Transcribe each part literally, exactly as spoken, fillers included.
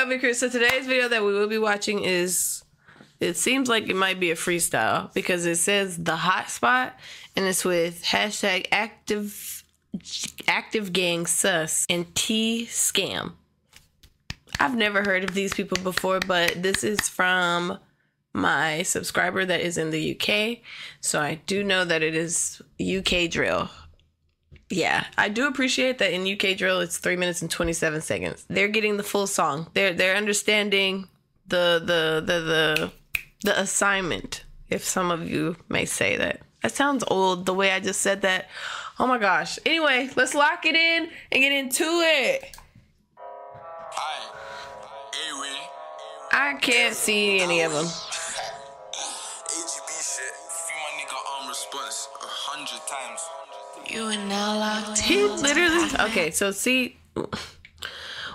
L B crew. So today's video that we will be watching is, it seems like it might be a freestyle because it says the hotspot and it's with hashtag active active gang sus and T scam. I've never heard of these people before, but this is from my subscriber that is in the U K. So I do know that it is U K drill. Yeah, I do appreciate that in U K drill, it's three minutes and twenty-seven seconds. They're getting the full song. They're they're understanding the the the the the assignment. If some of you may say that, that sounds old. The way I just said that. Oh my gosh. Anyway, let's lock it in and get into it. I can't see any of them. You and now locked. He literally. Okay, so see,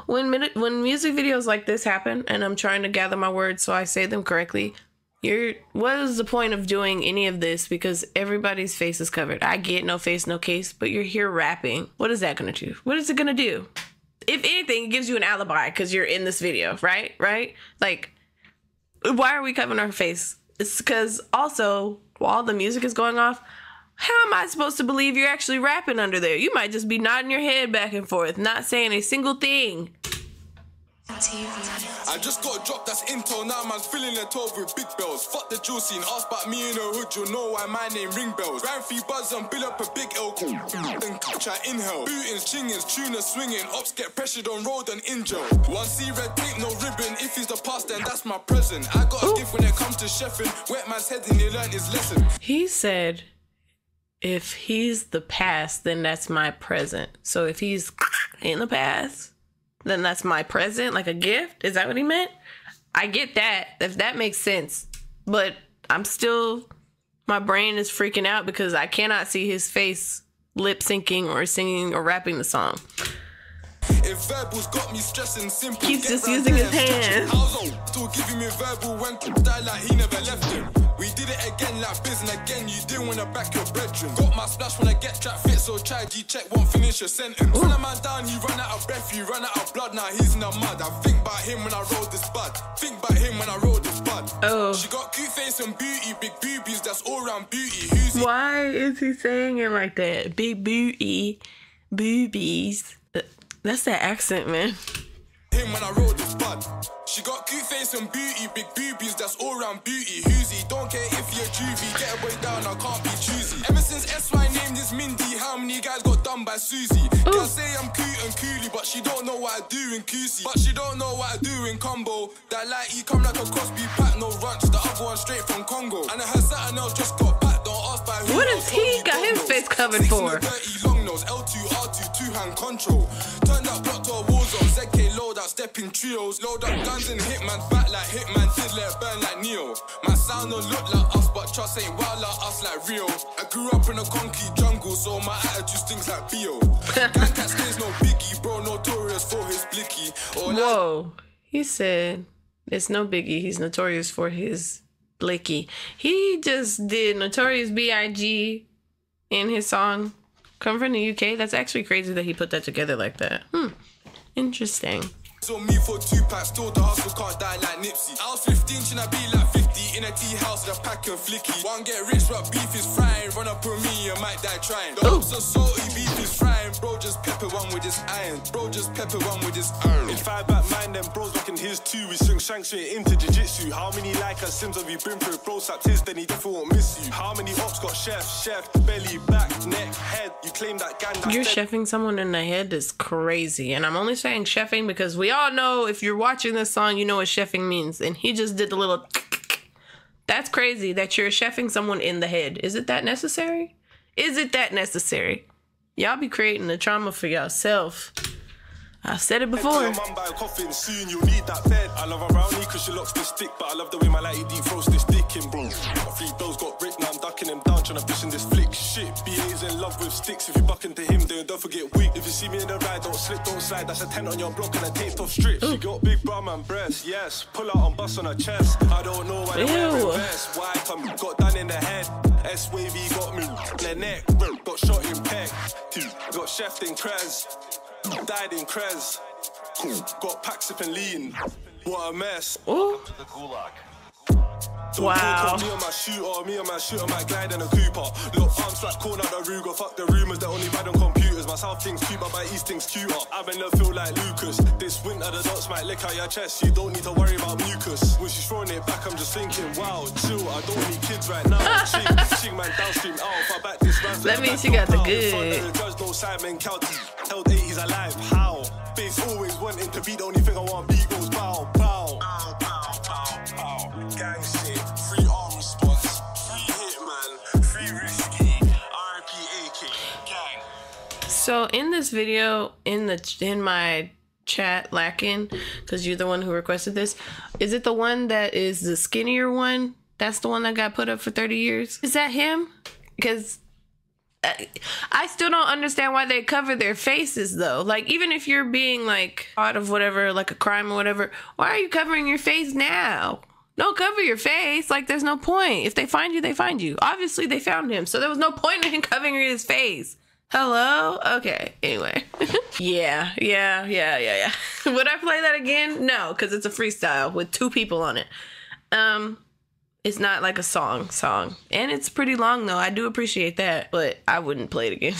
when minute, when music videos like this happen, and I'm trying to gather my words so I say them correctly, you're. What is the point of doing any of this? Because everybody's face is covered. I get no face, no case. But you're here rapping. What is that gonna do? What is it gonna do? If anything, it gives you an alibi because you're in this video, right? Right? Like, why are we covering our face? It's because also while the music is going off. How am I supposed to believe you're actually rapping under there? You might just be nodding your head back and forth, not saying a single thing. I just got a drop that's intel, now man's filling the twelve with big bells. Fuck the jewel scene, ask about me in the hood, you'll know why my name ring bells. Ran three buzz and build up a big elk, then catch I inhale. Bootings, chingings, tuners swinging, ops get pressured on road and injure. One see red tape, no ribbon, if he's the past then that's my present. I got a Ooh. gift when it comes to chefing, wet man's head and he learned his lesson. He said... If he's the past, then that's my present. So if he's in the past, then that's my present, like a gift. Is that what he meant? I get that, if that makes sense. But I'm still, my brain is freaking out because I cannot see his face lip syncing or singing or rapping the song. If verbal's got me stressing, simple. He's just using his hands. Still giving me verbal when to die like he never left him. We did it again like business again. You didn't wanna back your brethren. Got my splash when I get trapped fit, so try G check won't finish your sentence. When a man down, you run out of breath, you run out of blood. Now he's in the mud. I think about him when I roll this bud. Think about him when I roll this bud. Oh. She got cute face and beauty, big boobies. That's all round beauty. Who's Why is he saying it like that? Big booty, boobies. That's that accent, man. Him when I roll this bud. She got cute face and beauty, big boobies, that's all round beauty. Whoosy, don't care if you're juvie, get a boy down, I can't be choosy. Ever since S Y named this Mindy, how many guys got done by Susie? Girl say I'm cute and coolie, but she don't know what I do in Coosie. But she don't know what I do in combo. That light, he come like a Crosby pack, no ranch, the other one straight from Congo. And her Saturn else just got back, don't ask by who. What has he got his face covered for? Long nose, L two R two, two hand control. Turn that block to a war zone, Z K load out, stepping trios, load up guns. And Hitman's back like Hitman did, let burn like Neo. My sound don't look like us, but trust ain't wild like us like Rio. I grew up in a concrete jungle, so my attitude stinks like Bio. Gang cat stays no biggie, bro, notorious for his blicky. Whoa, he said it's no biggie, he's notorious for his blicky. He just did Notorious B I G in his song, come from the U K. That's actually crazy that he put that together like that. Hmm, interesting. So me for two packs, still the hustle can't die like Nipsey. I was fifteen, should I be like fifty? In a tea house with a pack of flicky. One get rich, but beef is frying. Run up on me, you might die trying. The hopes are salty, beef is frying. Bro, just pepper one with his iron. Bro, just pepper one with his iron. If I back mine, then bro's back in his too. We swing shank straight into jiu-jitsu. How many like us Sims have you been through? Bro slapped his, then he definitely won't miss you. How many hops got chef, chef, belly, back, neck, head? You claim that gang that's You're dead. Chefing someone in the head is crazy. And I'm only saying chefing because we all Y'all know if you're watching this song, you know what chefing means. And he just did the little. That's crazy that you're chefing someone in the head. Is it that necessary? Is it that necessary? Y'all be creating the trauma for yourself. I've said it before. Your mum by a coffin soon, you'll need that bed. I love her brownie because she locks the stick, but I love the way my lady deep throws this dick in, bro. Three bills got ripped, now I'm ducking him down, trying to fish in this flick. Shit, B A's in love with sticks. If you buck into him, then don't forget weak. If you see me in the ride, don't slip, don't slide. That's a tent on your block and a taped off strip. She got big bum and breasts, yes. Pull out on bust on her chest. I don't know why they wear vest. Why come got done in the head? S-Wavy got me, their neck, got shot in peck. Got chef in Krez. Died in Krez. cool. Got pack sipping lean. What a mess. Ooh. Wow. Me and my shooter, me and my shooter might glide in a Cooper. Look, I'm slash corner the Ruger. Fuck the rumors, they're only bad on computers. My south thing's cute, but my east thing's cuter. I'm in the feel like Lucas. This winter the dots might lick out your chest. You don't need to worry about mucus. When she's throwing it back, I'm just thinking, wow, chill, I don't need kids right now. Ching, ching, man, downstream, out, I back this man. That means you got the good. Judge no Simon Cowdy. Held eighties alive, how? Bass always wanting to be the only thing I want. Beat goes bow, bow. Gang shit, free arm response, free hit man, free risky, R P A K, gang. So in this video, in the in my chat, lacking, because you're the one who requested this, is it the one that is the skinnier one? That's the one that got put up for thirty years? Is that him? Because I, I still don't understand why they cover their faces though. Like, even if you're being like out of whatever, like a crime or whatever, why are you covering your face now? Don't cover your face. Like, there's no point. If they find you, they find you. Obviously, they found him, so there was no point in him covering his face. Hello? Okay. Anyway. yeah, yeah, yeah, yeah, yeah. Would I play that again? No, because it's a freestyle with two people on it. Um, it's not like a song song. And it's pretty long, though. I do appreciate that, but I wouldn't play it again.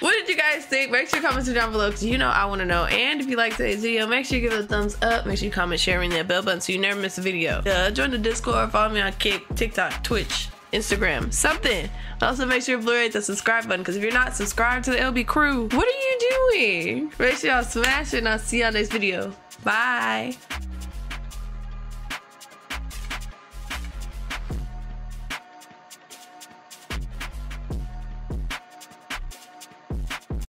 What did you guys think? Make sure you comment down below because you know I want to know. And if you liked today's video, make sure you give it a thumbs up. Make sure you comment, share, ring that bell button so you never miss a video. Uh, join the Discord. Follow me on Kik, TikTok, Twitch, Instagram, something. Also, make sure you hit the subscribe button because if you're not subscribed to the L B crew, what are you doing? Make sure y'all smash it and I'll see y'all next video. Bye.